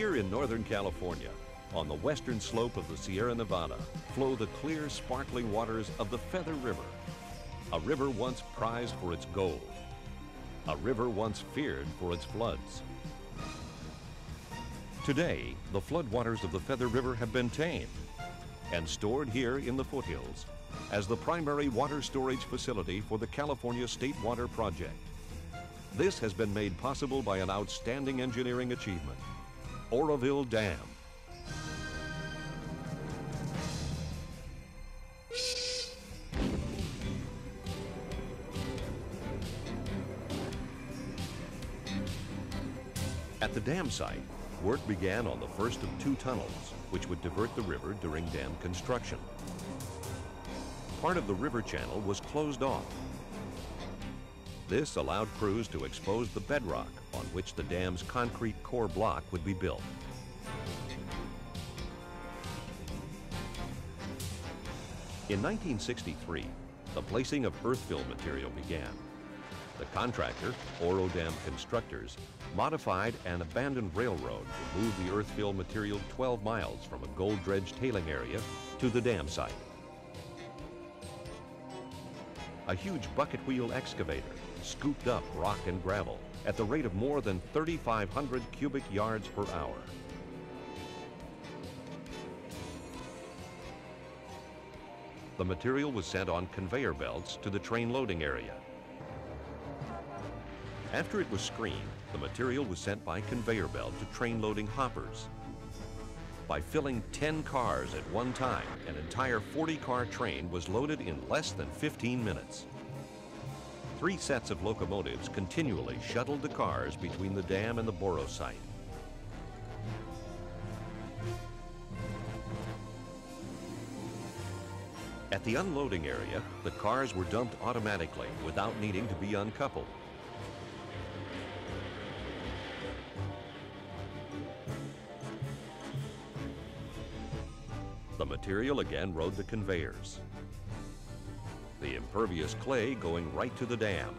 Here in Northern California, on the western slope of the Sierra Nevada, flow the clear, sparkling waters of the Feather River, a river once prized for its gold, a river once feared for its floods. Today, the floodwaters of the Feather River have been tamed and stored here in the foothills as the primary water storage facility for the California State Water Project. This has been made possible by an outstanding engineering achievement, Oroville Dam. At the dam site, work began on the first of two tunnels, which would divert the river during dam construction. Part of the river channel was closed off. This allowed crews to expose the bedrock on which the dam's concrete core block would be built. In 1963, the placing of earth-fill material began. The contractor, Oro Dam Constructors, modified an abandoned railroad to move the earth-fill material 12 miles from a gold-dredged tailing area to the dam site. A huge bucket wheel excavator scooped up rock and gravel at the rate of more than 3,500 cubic yards per hour. The material was sent on conveyor belts to the train loading area. After it was screened, the material was sent by conveyor belt to train loading hoppers. By filling 10 cars at one time, an entire 40-car train was loaded in less than 15 minutes. 3 sets of locomotives continually shuttled the cars between the dam and the borrow site. At the unloading area, the cars were dumped automatically without needing to be uncoupled. The material again rode the conveyors, the impervious clay going right to the dam,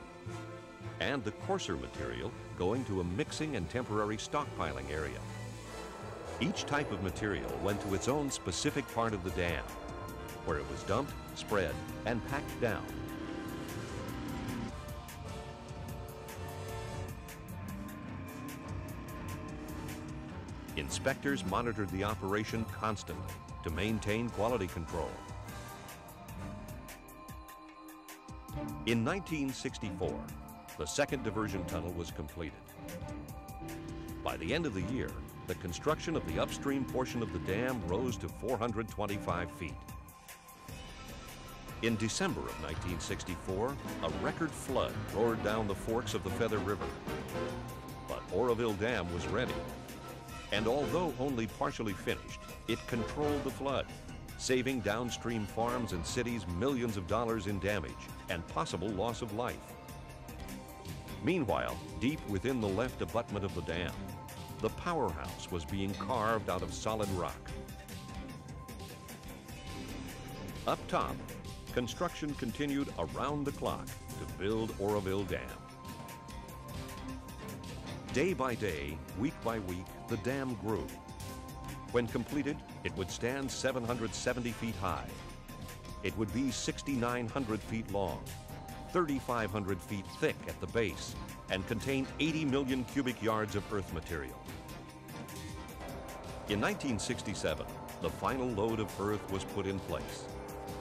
and the coarser material going to a mixing and temporary stockpiling area. Each type of material went to its own specific part of the dam, where it was dumped, spread, and packed down. Inspectors monitored the operation constantly to maintain quality control. In 1964, the second diversion tunnel was completed. By the end of the year, the construction of the upstream portion of the dam rose to 425 feet. In December of 1964, a record flood roared down the forks of the Feather River. But Oroville Dam was ready, and although only partially finished, it controlled the flood, saving downstream farms and cities millions of dollars in damage and possible loss of life. Meanwhile, deep within the left abutment of the dam, the powerhouse was being carved out of solid rock. Up top, construction continued around the clock to build Oroville Dam. Day by day, week by week, the dam grew. When completed, it would stand 770 feet high. It would be 6,900 feet long, 3,500 feet thick at the base, and contain 80 million cubic yards of earth material. In 1967, the final load of earth was put in place.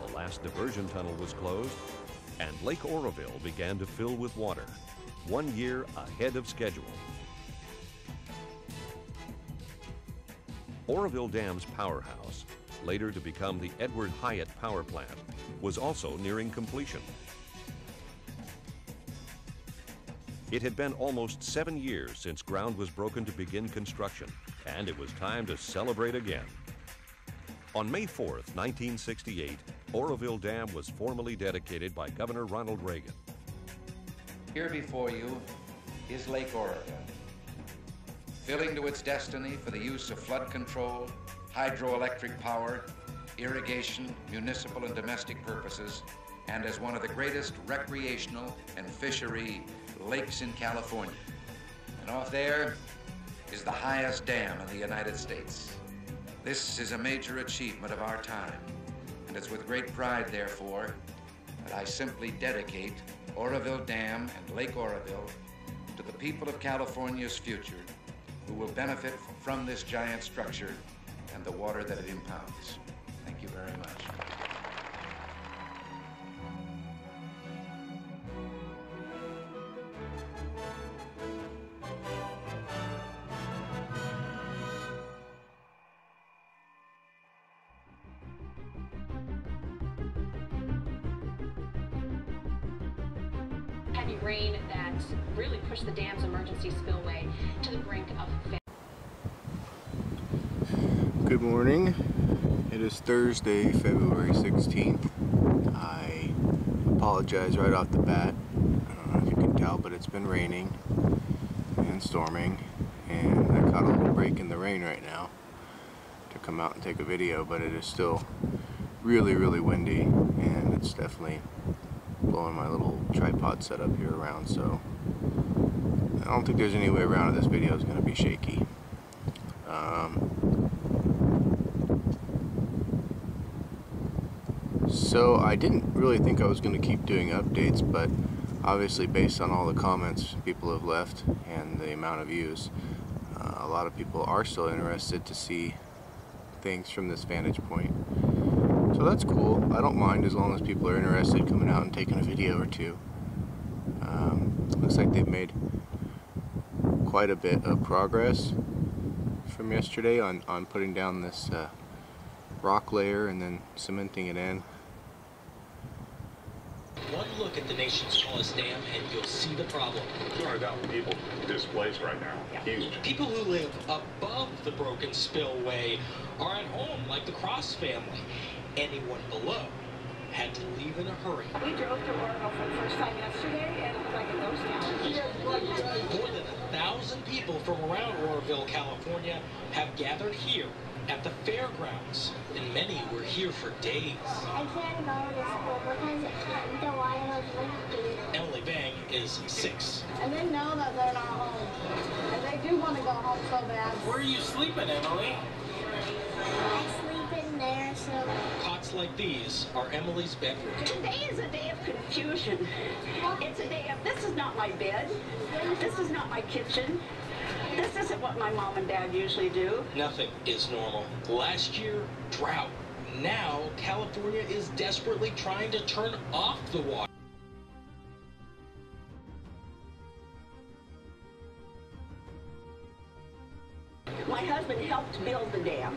The last diversion tunnel was closed, and Lake Oroville began to fill with water, 1 year ahead of schedule. Oroville Dam's powerhouse, later to become the Edward Hyatt power plant, was also nearing completion. It had been almost 7 years since ground was broken to begin construction, and it was time to celebrate again. On May 4th, 1968, Oroville Dam was formally dedicated by Governor Ronald Reagan. Here before you is Lake Oroville, filling to its destiny for the use of flood control, hydroelectric power, irrigation, municipal and domestic purposes, and as one of the greatest recreational and fishery lakes in California. And off there, is the highest dam in the United States. This is a major achievement of our time, and it's with great pride, therefore, that I simply dedicate Oroville Dam and Lake Oroville to the people of California's future who will benefit from this giant structure and the water that it impounds. Thank you very much. Rain that really pushed the dam's emergency spillway to the brink of failure. Good morning. It is Thursday, February 16th. I apologize right off the bat. I don't know if you can tell, but it's been raining and storming, and I caught a little break in the rain right now to come out and take a video, but it is still really, really windy, and it's definitely blowing my little tripod setup here around, so I don't think there's any way around it. This video is going to be shaky. So I didn't really think I was going to keep doing updates, but obviously based on all the comments people have left and the amount of views, a lot of people are still interested to see things from this vantage point. So that's cool. I don't mind as long as people are interested coming out and taking a video or two. Looks like they've made quite a bit of progress from yesterday on putting down this rock layer and then cementing it in. One look at the nation's tallest dam and you'll see the problem. 200,000 people displaced right now. Yeah. Huge. People who live above the broken spillway are at home like the Cross family. Anyone below had to leave in a hurry. We drove to Oroville for the first time yesterday, and it looked like a ghost town. More than 1,000 people from around Oroville, California, have gathered here at the fairgrounds, and many were here for days. I can't go to school because the water was leaking. Emily Vang is 6. And they know that they're not home, and they do want to go home so bad. Where are you sleeping, Emily? Cots like these are Emily's bedroom. Today is a day of confusion. It's a day of, this is not my bed. This is not my kitchen. This isn't what my mom and dad usually do. Nothing is normal. Last year, drought. Now, California is desperately trying to turn off the water. My husband helped build the dam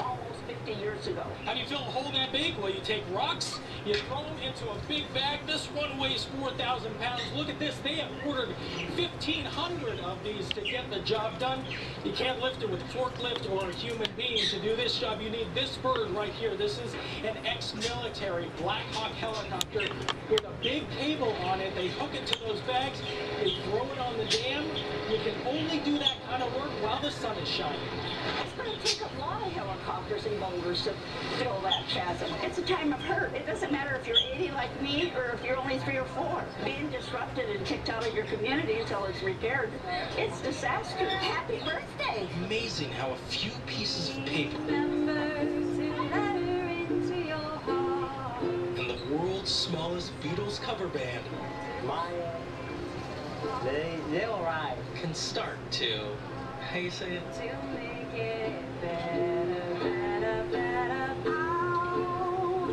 almost 50 years ago. How do you fill a hole that big? Well, you take rocks, you throw them into a big bag. This one weighs 4,000 pounds. Look at this. They have ordered 1,500 of these to get the job done. You can't lift it with a forklift or a human being. To do this job, you need this bird right here. This is an ex-military Black Hawk helicopter with a big cable on it. They hook it to those bags. They throw it on the dam. You can only do that kind of work while the sun is shining. It's going to take a lot of helicopters and boulders to fill that chasm. It's a time of hurt. It doesn't matter if you're 80 like me or if you're only 3 or 4. Being disrupted and kicked out of your community until it's repaired, it's disaster. Happy birthday. Amazing how a few pieces of paper and the world's smallest Beatles cover band, Maya, they'll arrive, can start to, how you say it? To make it better, better, better. Oh.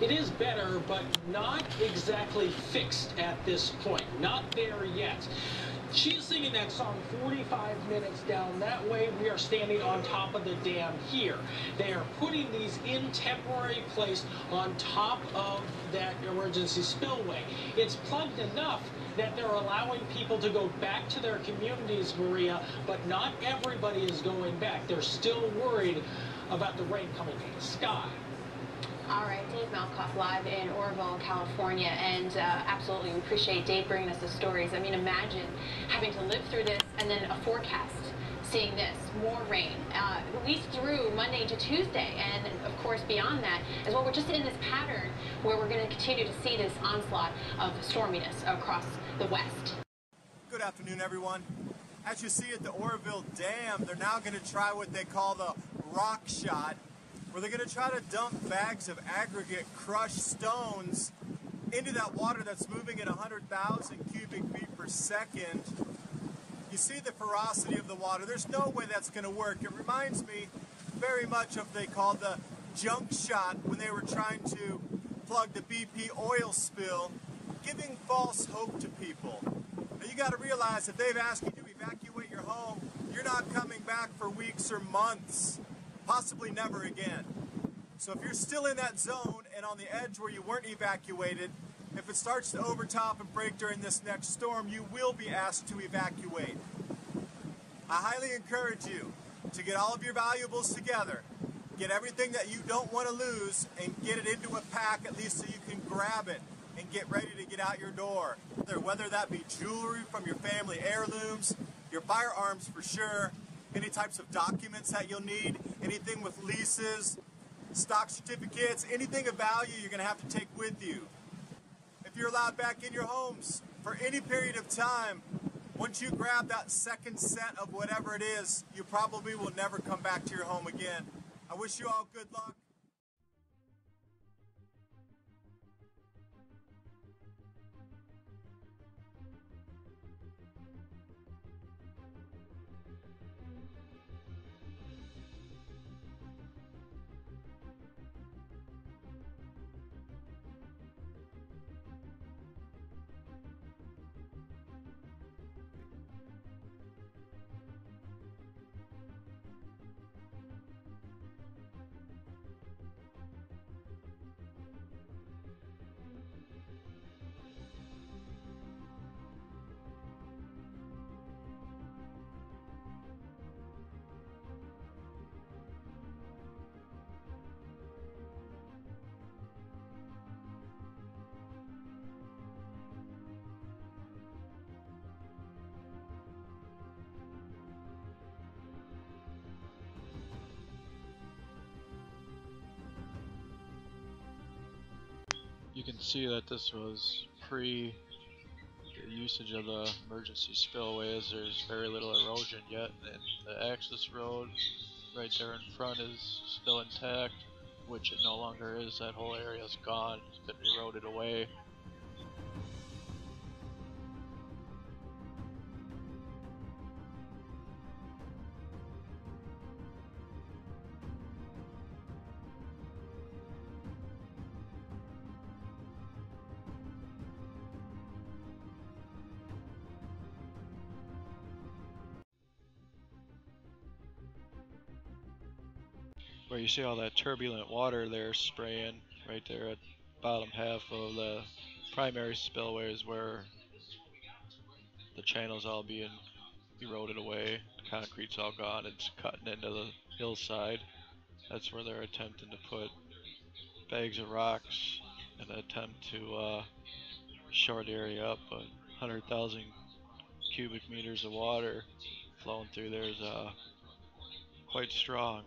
It is better, but not exactly fixed at this point. Not there yet. She's singing that song 45 minutes down that way. We are standing on top of the dam here. They are putting these in temporary place on top of that emergency spillway. It's plugged enough that they're allowing people to go back to their communities, Maria, but not everybody is going back. They're still worried about the rain coming from the sky. All right, Dave Malcoff live in Oroville, California, and absolutely we appreciate Dave bringing us the stories. I mean, imagine having to live through this and then a forecast seeing this, more rain. At least through Monday to Tuesday, and of course beyond that as well. We're just in this pattern where we're going to continue to see this onslaught of storminess across the West. Good afternoon, everyone. As you see at the Oroville Dam, they're now going to try what they call the rock shot, where they're going to try to dump bags of aggregate crushed stones into that water that's moving at 100,000 cubic feet per second. You see the ferocity of the water. There's no way that's going to work. It reminds me very much of what they called the junk shot when they were trying to plug the BP oil spill, giving false hope to people. Now you got to realize if they've asked you to evacuate your home, you're not coming back for weeks or months, possibly never again. So if you're still in that zone and on the edge where you weren't evacuated, if it starts to overtop and break during this next storm, you will be asked to evacuate. I highly encourage you to get all of your valuables together, get everything that you don't want to lose, and get it into a pack at least so you can grab it and get ready to get out your door. Whether that be jewelry from your family heirlooms, your firearms for sure, any types of documents that you'll need, anything with leases, stock certificates, anything of value you're going to have to take with you. If you're allowed back in your homes for any period of time, once you grab that second set of whatever it is, you probably will never come back to your home again. I wish you all good luck. You can see that this was pre the usage of the emergency spillways. There's very little erosion yet, and the access road right there in front is still intact, which it no longer is. That whole area is gone. It's been eroded away. Where you see all that turbulent water there spraying right there at the bottom half of the primary spillways, where the channel's all being eroded away, the concrete's all gone, it's cutting into the hillside. That's where they're attempting to put bags of rocks in an attempt to shore the area up, but 100,000 cubic meters of water flowing through there is quite strong.